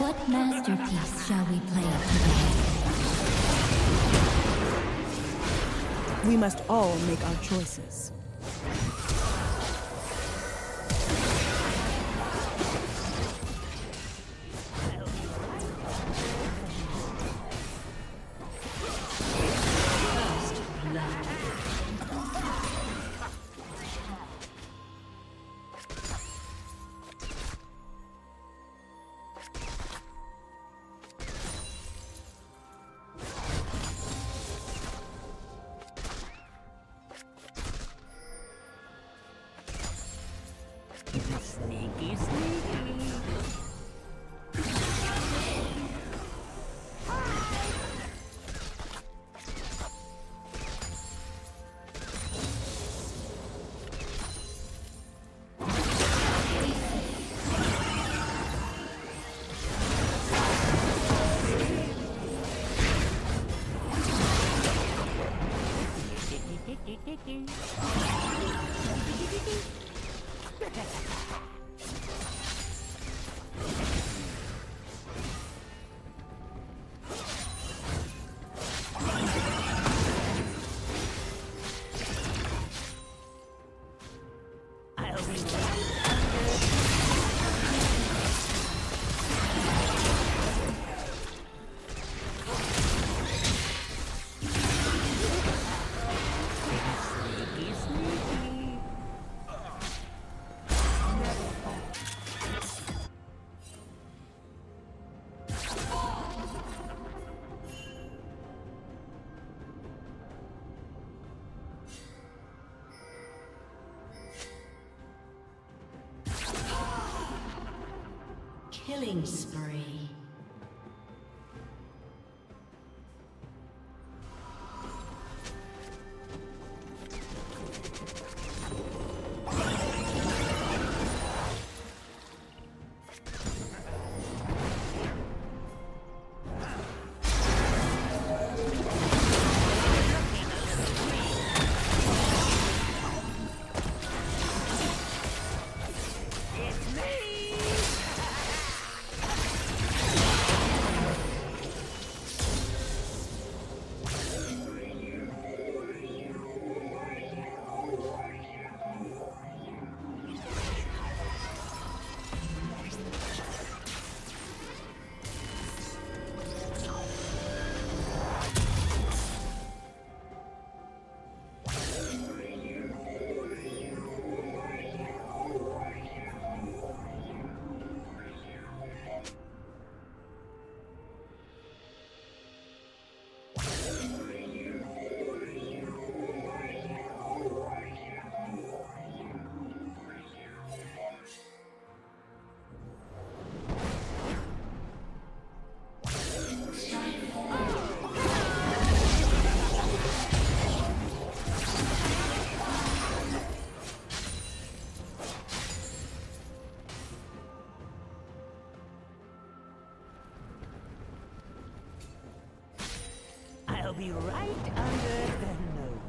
What masterpiece shall we play today? We must all make our choices. Killing spree. Be right under the noses.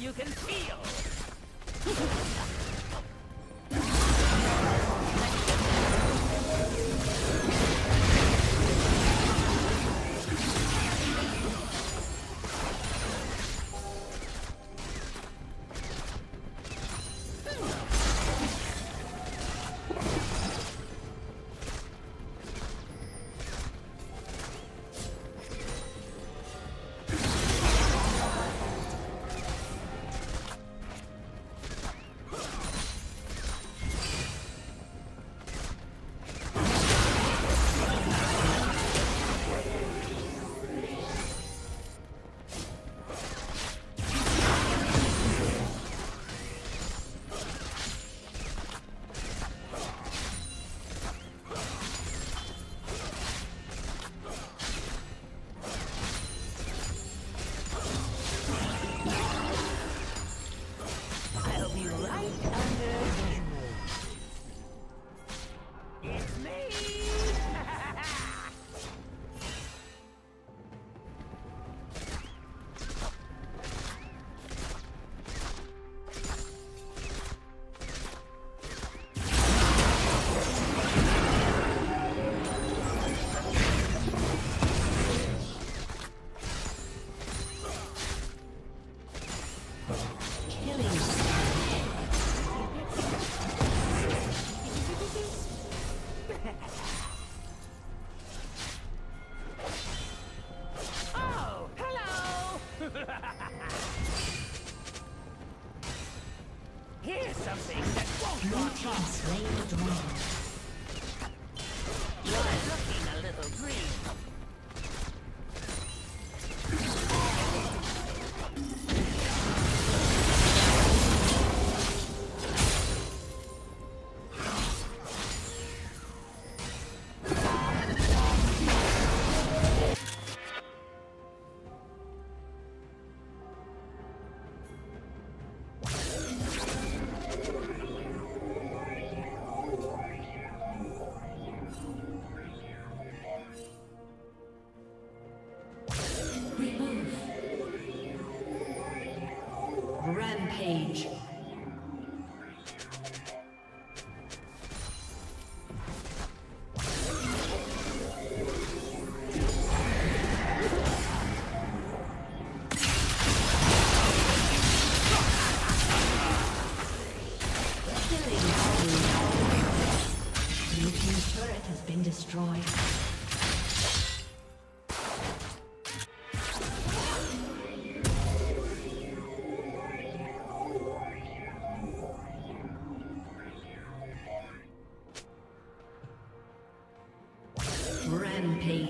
you can feel. Here's something that won't go on. Can slay the dragon. You're looking a little green. Rampage. Rampage.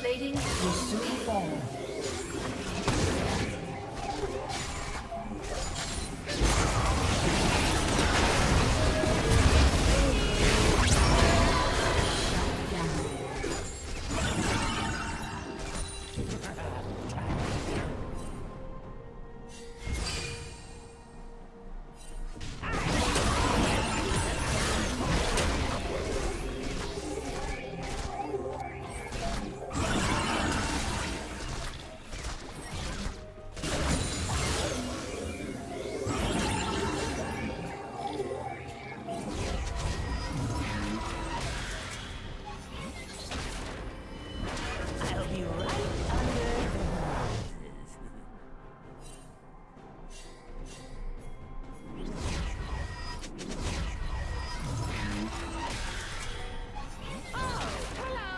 plating will soon fall.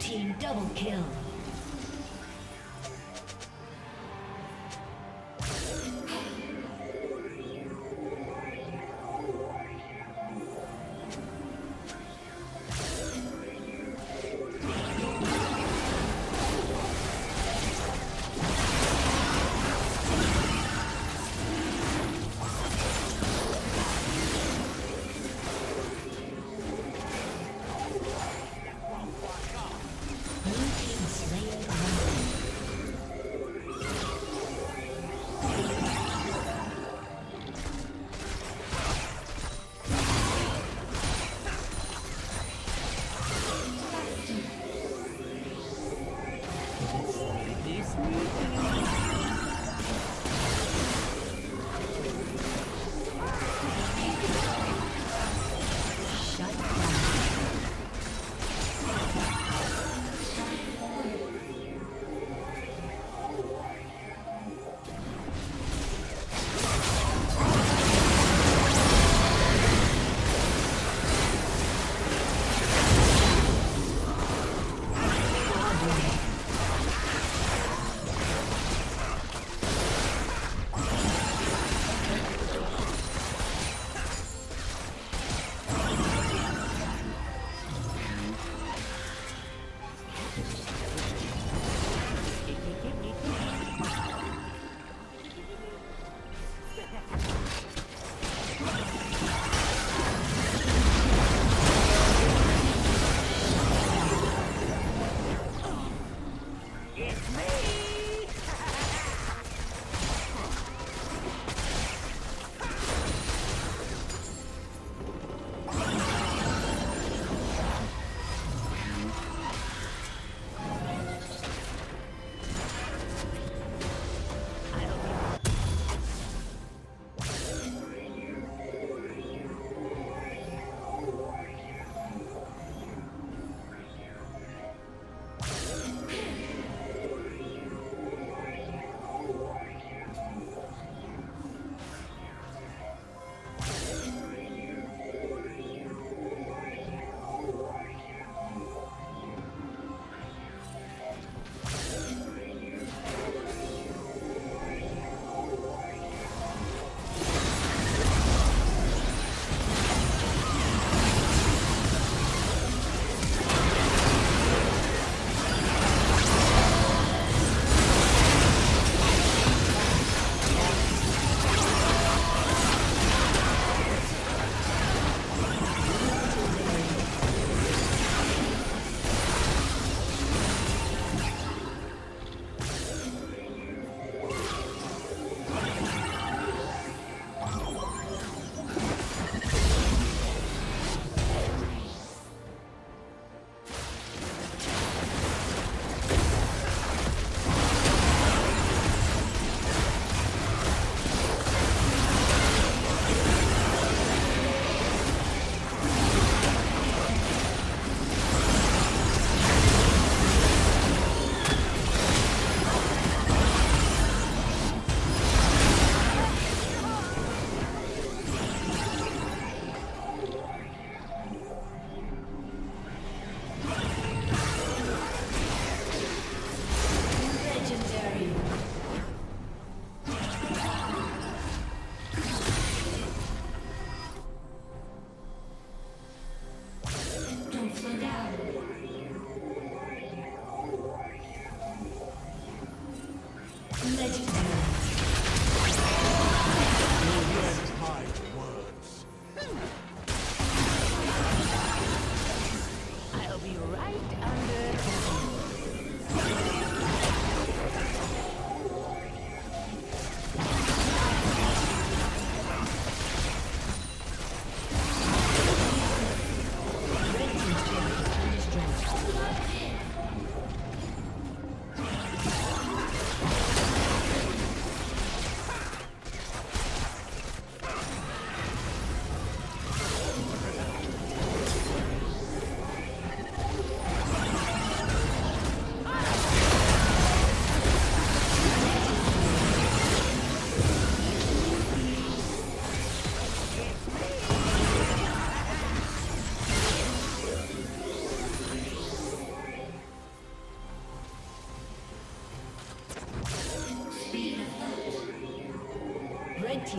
team double kill.